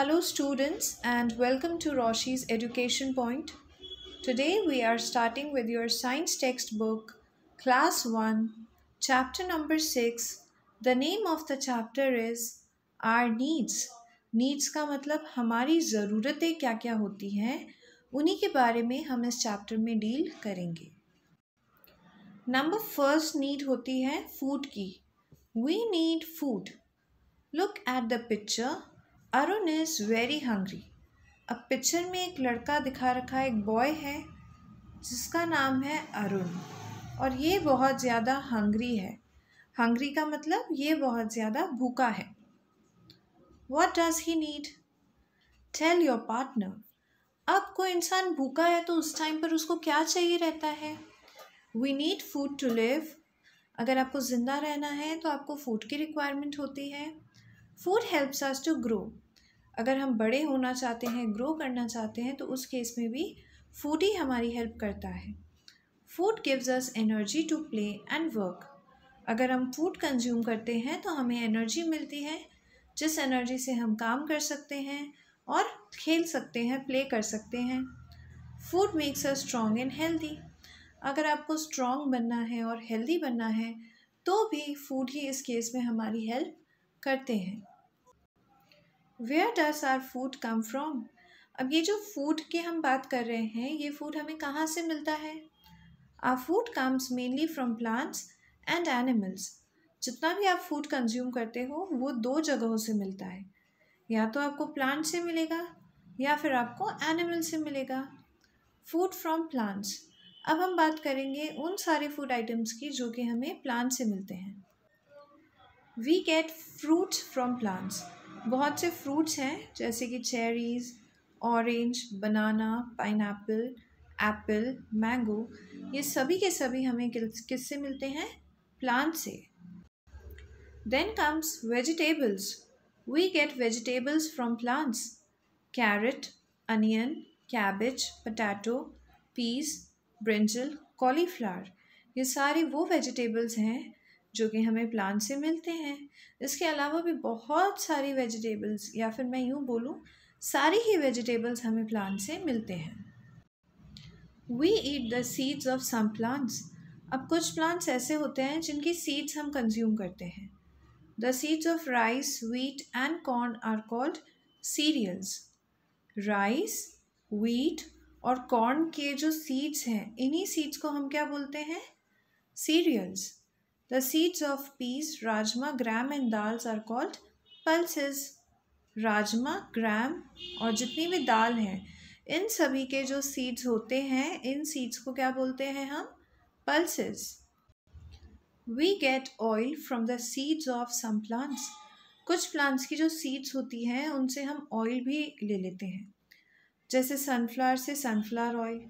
Hello students and welcome to Roshi's Education Point. Today we are starting with your science textbook, class 1, chapter number 6. The name of the chapter is Our Needs. Needs का मतलब हमारी ज़रूरतें क्या क्या होती हैं, उन्हीं के बारे में हम इस चैप्टर में डील करेंगे. नंबर फर्स्ट नीड होती है फूड की. We need food. Look at the picture. Arun is very hungry. अब पिक्चर में एक लड़का दिखा रखा है, एक बॉय है जिसका नाम है अरुण, और ये बहुत ज़्यादा हंग्री है. हंग्री का मतलब ये बहुत ज़्यादा भूखा है. What does he need? Tell your partner. अब कोई इंसान भूखा है तो उस टाइम पर उसको क्या चाहिए रहता है? We need food to live. अगर आपको ज़िंदा रहना है तो आपको फूड की रिक्वायरमेंट होती है. Food helps us to grow. अगर हम बड़े होना चाहते हैं, ग्रो करना चाहते हैं, तो उस केस में भी फूड ही हमारी हेल्प करता है. Food gives us energy to play and work. अगर हम फूड कंज्यूम करते हैं तो हमें एनर्जी मिलती है, जिस एनर्जी से हम काम कर सकते हैं और खेल सकते हैं, प्ले कर सकते हैं. Food makes us strong and healthy. अगर आपको स्ट्रॉन्ग बनना है और हेल्दी बनना है तो भी फूड ही इस केस में हमारी हेल्प करते हैं. Where does our food come from? अब ये जो फूड की हम बात कर रहे हैं, ये फूड हमें कहाँ से मिलता है? Our food comes mainly from plants and animals. जितना भी आप फूड कंज्यूम करते हो वो दो जगहों से मिलता है, या तो आपको प्लांट से मिलेगा या फिर आपको एनिमल से मिलेगा. Food from plants. अब हम बात करेंगे उन सारे फूड आइटम्स की जो कि हमें प्लांट से मिलते हैं. We get fruits from plants. बहुत से fruits हैं जैसे कि cherries, orange, banana, pineapple, apple, mango. ये सभी के सभी हमें किस से मिलते हैं? Plant से. Then comes vegetables. We get vegetables from plants. Carrot, onion, cabbage, potato, peas, brinjal, cauliflower. ये सारे वो vegetables हैं जो कि हमें प्लांट से मिलते हैं. इसके अलावा भी बहुत सारी वेजिटेबल्स, या फिर मैं यूँ बोलूँ सारी ही वेजिटेबल्स हमें प्लांट से मिलते हैं. We eat the seeds of some plants. अब कुछ प्लांट्स ऐसे होते हैं जिनकी सीड्स हम कंज्यूम करते हैं. The seeds of rice, wheat and corn are called cereals. Rice, wheat और कॉर्न के जो सीड्स हैं, इन्हीं सीड्स को हम क्या बोलते हैं? Cereals. The seeds of peas, rajma, gram and dals are called pulses. Rajma, gram और जितनी भी दाल हैं, इन सभी के जो seeds होते हैं, इन seeds को क्या बोलते हैं हम? Pulses. We get oil from the seeds of some plants. कुछ plants की जो seeds होती हैं उनसे हम oil भी ले लेते हैं, जैसे sunflower से sunflower oil,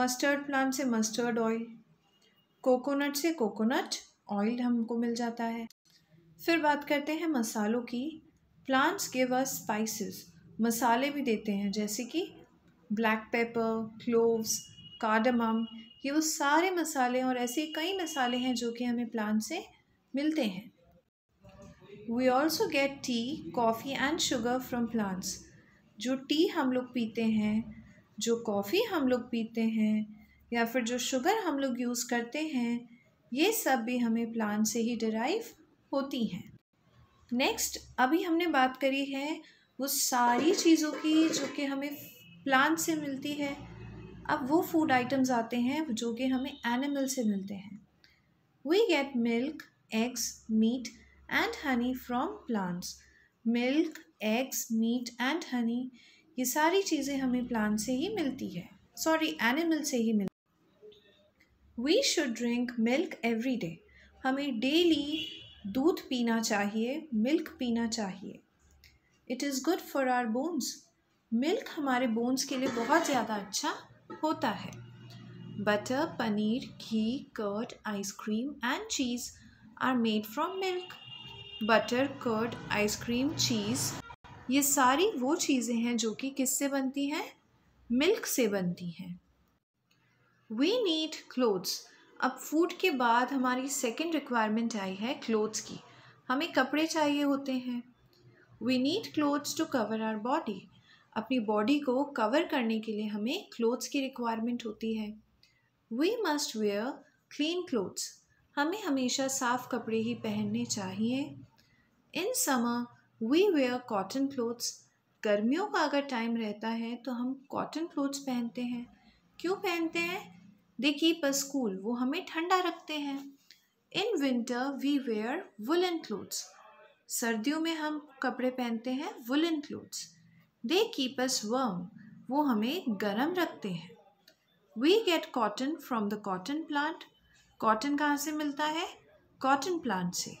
mustard plant से mustard oil, कोकोनट से कोकोनट ऑयल हमको मिल जाता है. फिर बात करते हैं मसालों की. Plants give us spices. मसाले भी देते हैं जैसे कि ब्लैक पेपर, क्लोव्स, कार्डमम. ये वो सारे मसाले और ऐसे कई मसाले हैं जो कि हमें प्लांट से मिलते हैं. We also get tea, coffee and sugar from plants. जो टी हम लोग पीते हैं, जो कॉफ़ी हम लोग पीते हैं, या फिर जो शुगर हम लोग यूज़ करते हैं, ये सब भी हमें प्लांट से ही डिराइव होती हैं. नेक्स्ट, अभी हमने बात करी है वो सारी चीज़ों की जो कि हमें प्लांट से मिलती है. अब वो फूड आइटम्स आते हैं जो कि हमें एनिमल से मिलते हैं. We get milk, eggs, meat and honey from plants. Milk, eggs, meat and honey, ये सारी चीज़ें हमें प्लांट से ही मिलती है, सॉरी एनिमल से ही मिलती है. We should drink milk every day. हमें डेली दूध पीना चाहिए, मिल्क पीना चाहिए. It is good for our bones. Milk हमारे बोन्स के लिए बहुत ज़्यादा अच्छा होता है. Butter, paneer, ghee, curd, ice cream and cheese are made from milk. Butter, curd, ice cream, cheese, ये सारी वो चीज़ें हैं जो कि किससे बनती हैं? मिल्क से बनती हैं. We need clothes. अब फूड के बाद हमारी सेकेंड रिक्वायरमेंट आई है क्लोथ्स की. हमें कपड़े चाहिए होते हैं. We need clothes to cover our body, अपनी बॉडी को कवर करने के लिए हमें क्लोथ्स की रिक्वायरमेंट होती है। We must wear clean clothes, हमें हमेशा साफ कपड़े ही पहनने चाहिए। In summer we wear cotton clothes, गर्मियों का अगर टाइम रहता है तो हम कॉटन क्लोथ्स पहनते हैं। क्यों पहनते हैं? दे कीप अस कूल, वो हमें ठंडा रखते हैं। In winter we wear woollen clothes, सर्दियों में हम कपड़े पहनते हैं woollen clothes. They keep us warm, वो हमें गर्म रखते हैं। We get cotton from the cotton plant, cotton कहाँ से मिलता है? कॉटन प्लांट से।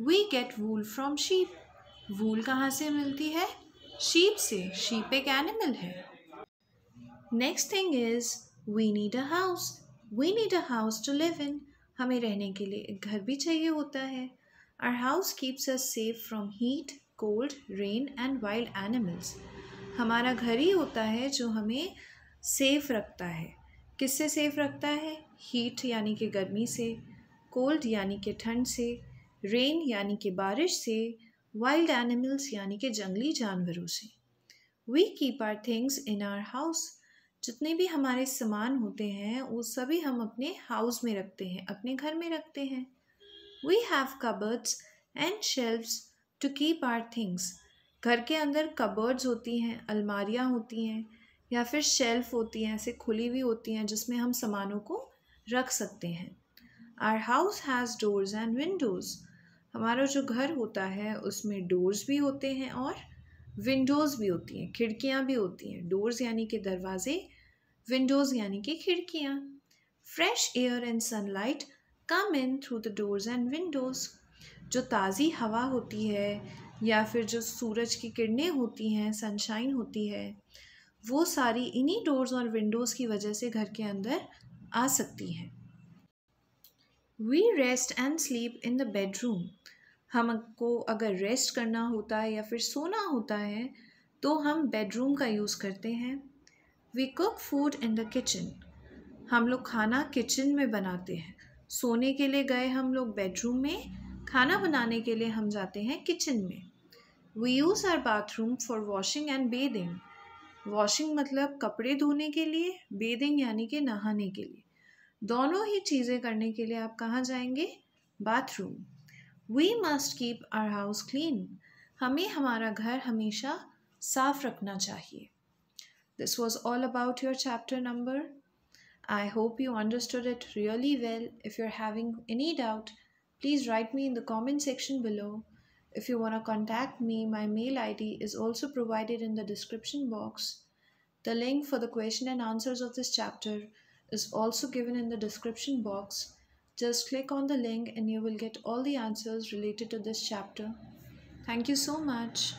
We get wool from sheep, wool कहाँ से मिलती है? शीप से, शीप एक एनिमल है। Next thing is we need a house, we need a house to live in, हमें रहने के लिए एक घर भी चाहिए होता है। Our house keeps us safe from heat, cold, rain and wild animals, हमारा घर ही होता है जो हमें सेफ रखता है। किससे सेफ रखता है? हीट यानी कि गर्मी से, कोल्ड यानी कि ठंड से, रेन यानी कि बारिश से, वाइल्ड एनिमल्स यानी कि जंगली जानवरों से। We keep our things in our house, जितने भी हमारे सामान होते हैं वो सभी हम अपने हाउस में रखते हैं, अपने घर में रखते हैं। We have cupboards and shelves to keep our things, घर के अंदर कबर्ड्स होती हैं, अलमारियाँ होती हैं या फिर शेल्फ होती हैं, ऐसे खुली हुई होती हैं जिसमें हम सामानों को रख सकते हैं। Our house has doors and windows, हमारा जो घर होता है उसमें डोर्स भी होते हैं और विंडोज़ भी होती हैं, खिड़कियाँ भी होती हैं। डोर्स यानी कि दरवाजे, विंडोज़ यानी कि खिड़कियाँ। Fresh air and sunlight come in through the doors and windows, जो ताज़ी हवा होती है या फिर जो सूरज की किरणें होती हैं, सनशाइन होती है, वो सारी इन्हीं डोर्स और विंडोज़ की वजह से घर के अंदर आ सकती हैं। We rest and sleep in the bedroom, हमको अगर रेस्ट करना होता है या फिर सोना होता है तो हम बेडरूम का यूज़ करते हैं। We cook food in the kitchen, हम लोग खाना किचन में बनाते हैं। सोने के लिए गए हम लोग बेडरूम में, खाना बनाने के लिए हम जाते हैं किचन में। We use our bathroom for washing and bathing, washing मतलब कपड़े धोने के लिए, बेदिंग यानी कि नहाने के लिए। दोनों ही चीज़ें करने के लिए आप कहाँ जाएंगे? Bathroom. We must keep our house clean, हमें हमारा घर हमेशा साफ रखना चाहिए। This was all about your chapter number. I hope you understood it really well. If you are having any doubt, please write me in the comment section below. If you want to contact me, my mail ID is also provided in the description box. The link for the question and answers of this chapter is also given in the description box. Just click on the link and you will get all the answers related to this chapter. Thank you so much.